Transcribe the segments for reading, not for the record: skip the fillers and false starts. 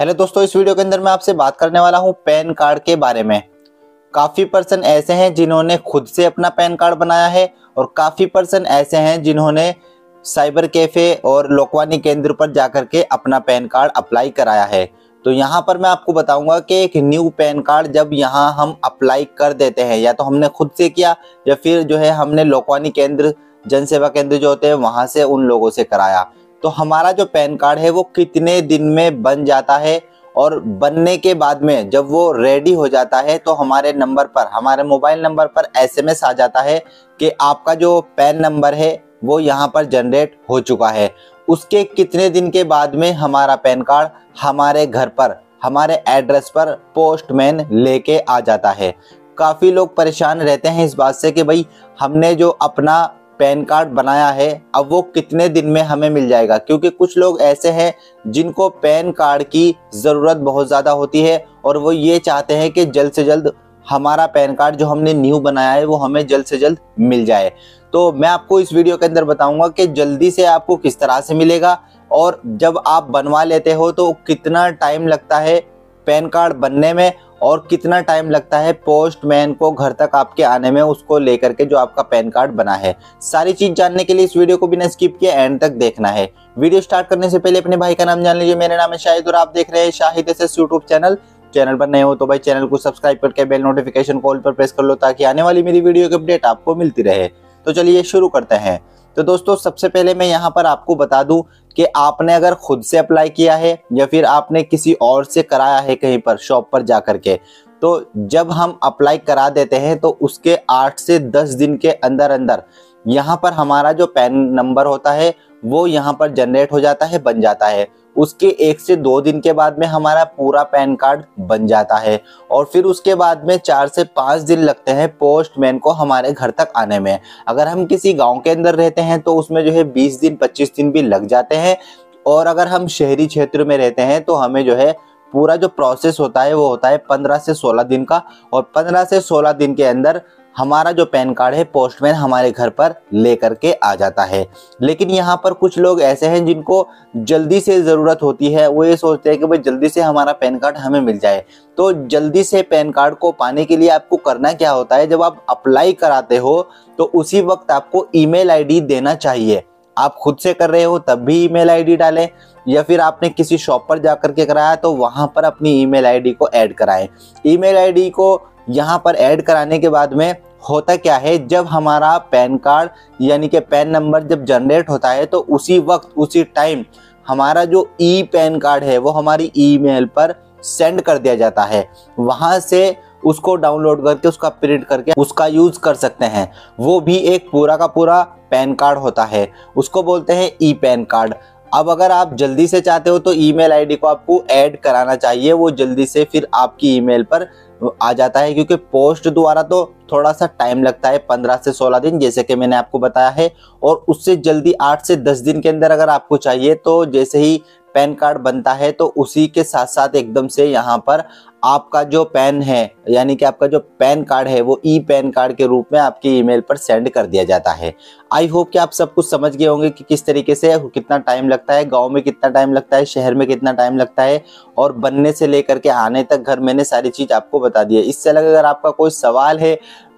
Hello दोस्तों, इस video के अंदर मैं आपसे बात करने वाला हूं पैन कार्ड के बारे में। काफ़ी पर्सन ऐसे हैं जिन्होंने खुद से अपना पैन कार्ड बनाया है और काफ़ी पर्सन ऐसे हैं जिन्होंने साइबर कैफ़े और लोकवाणी केंद्र पर जाकर के अपना पैन कार्ड अप्लाई कराया है। तो यहाँ पर मैं आपको बताऊंगा कि एक न्यू पैन कार्ड जब यहाँ हम अप्लाई कर देते हैं, या तो हमने खुद से किया या फिर जो है हमने लोकवाणी केंद्र, जन सेवा केंद्र जो होते हैं वहाँ से उन लोगों से कराया, तो हमारा जो पैन कार्ड है वो कितने दिन में बन जाता है। और बनने के बाद में जब वो रेडी हो जाता है तो हमारे नंबर पर, हमारे मोबाइल नंबर पर एसएमएस आ जाता है कि आपका जो पैन नंबर है वो यहाँ पर जनरेट हो चुका है। उसके कितने दिन के बाद में हमारा पैन कार्ड हमारे घर पर, हमारे एड्रेस पर पोस्टमैन लेके आ जाता है। काफ़ी लोग परेशान रहते हैं इस बात से कि भाई हमने जो अपना पैन कार्ड बनाया है अब वो कितने दिन में हमें मिल जाएगा, क्योंकि कुछ लोग ऐसे हैं जिनको पैन कार्ड की ज़रूरत बहुत ज़्यादा होती है और वो ये चाहते हैं कि जल्द से जल्द हमारा पैन कार्ड जो हमने न्यू बनाया है वो हमें जल्द से जल्द मिल जाए। तो मैं आपको इस वीडियो के अंदर बताऊंगा कि जल्दी से आपको किस तरह से मिलेगा और जब आप बनवा लेते हो तो कितना टाइम लगता है पैन कार्ड बनने में और कितना टाइम लगता है पोस्टमैन को घर तक आपके आने में, उसको लेकर के जो आपका पैन कार्ड बना है। सारी चीज़ जानने के लिए इस वीडियो को बिना स्किप किए एंड तक देखना है। वीडियो स्टार्ट करने से पहले अपने भाई का नाम जान लीजिए। मेरा नाम है शाहिद और आप देख रहे हैं शाहिद ss यूट्यूब चैनल पर नए हो तो भाई चैनल को सब्सक्राइब करके बेल नोटिफिकेशन कॉल पर प्रेस कर लो ताकि आने वाली मेरी वीडियो की अपडेट आपको मिलती रहे। तो चलिए शुरू करते हैं। तो दोस्तों, सबसे पहले मैं यहाँ पर आपको बता दूं कि आपने अगर खुद से अप्लाई किया है या फिर आपने किसी और से कराया है कहीं पर शॉप पर जा कर के, तो जब हम अप्लाई करा देते हैं तो उसके 8 से 10 दिन के अंदर अंदर यहाँ पर हमारा जो पैन नंबर होता है वो यहाँ पर जनरेट हो जाता है, बन जाता है। उसके 1 से 2 दिन के बाद में हमारा पूरा पैन कार्ड बन जाता है और फिर उसके बाद में 4 से 5 दिन लगते हैं पोस्टमैन को हमारे घर तक आने में। अगर हम किसी गांव के अंदर रहते हैं तो उसमें जो है 20 दिन 25 दिन भी लग जाते हैं, और अगर हम शहरी क्षेत्र में रहते हैं तो हमें जो है पूरा जो प्रोसेस होता है वो होता है 15 से 16 दिन का, और 15 से 16 दिन के अंदर हमारा जो पैन कार्ड है पोस्टमैन हमारे घर पर लेकर के आ जाता है। लेकिन यहाँ पर कुछ लोग ऐसे हैं जिनको जल्दी से ज़रूरत होती है, वो ये सोचते हैं कि भाई जल्दी से हमारा पैन कार्ड हमें मिल जाए। तो जल्दी से पैन कार्ड को पाने के लिए आपको करना क्या होता है, जब आप अप्लाई कराते हो तो उसी वक्त आपको ईमेल आईडी देना चाहिए। आप खुद से कर रहे हो तब भी ईमेल आईडी डालें, या फिर आपने किसी शॉप पर जा कर के कराया तो वहाँ पर अपनी ईमेल आईडी को ऐड कराएं। ईमेल आईडी को यहाँ पर ऐड कराने के बाद में होता क्या है, जब हमारा पैन कार्ड यानी कि पैन नंबर जब जनरेट होता है तो उसी वक्त, उसी टाइम हमारा जो ई पैन कार्ड है वो हमारी ईमेल पर सेंड कर दिया जाता है। वहाँ से उसको डाउनलोड करके, उसका प्रिंट करके उसका यूज़ कर सकते हैं। वो भी एक पूरा का पूरा पैन कार्ड होता है, उसको बोलते हैं ई पैन कार्ड। अब अगर आप जल्दी से चाहते हो तो ईमेल आईडी को आपको ऐड कराना चाहिए, वो जल्दी से फिर आपकी ईमेल पर आ जाता है, क्योंकि पोस्ट द्वारा तो थोड़ा सा टाइम लगता है 15 से 16 दिन, जैसे कि मैंने आपको बताया है। और उससे जल्दी 8 से 10 दिन के अंदर अगर आपको चाहिए तो जैसे ही पैन कार्ड बनता है तो उसी के साथ साथ एकदम से यहाँ पर आपका जो पैन है यानी कि आपका जो पैन कार्ड है वो ई पैन कार्ड के रूप में आपकी ईमेल पर सेंड कर दिया जाता है। आई होप कि आप सब कुछ समझ गए होंगे कि किस तरीके से कितना टाइम लगता है, गांव में कितना टाइम लगता है, शहर में कितना टाइम लगता है, और बनने से लेकर के आने तक घर, मैंने सारी चीज़ आपको बता दी है। इससे अलग अगर आपका कोई सवाल है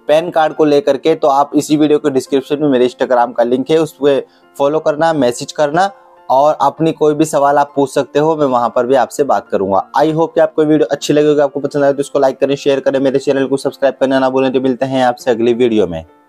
पैन कार्ड को लेकर के तो आप इसी वीडियो के डिस्क्रिप्शन में मेरे इंस्टाग्राम का लिंक है, उस पर फॉलो करना, मैसेज करना और अपनी कोई भी सवाल आप पूछ सकते हो, मैं वहां पर भी आपसे बात करूंगा। आई होप कि आपको वीडियो अच्छी लगेगी, आपको पसंद आए तो इसको लाइक करें, शेयर करें, मेरे चैनल को सब्सक्राइब करना ना भूलें। तो मिलते हैं आपसे अगली वीडियो में।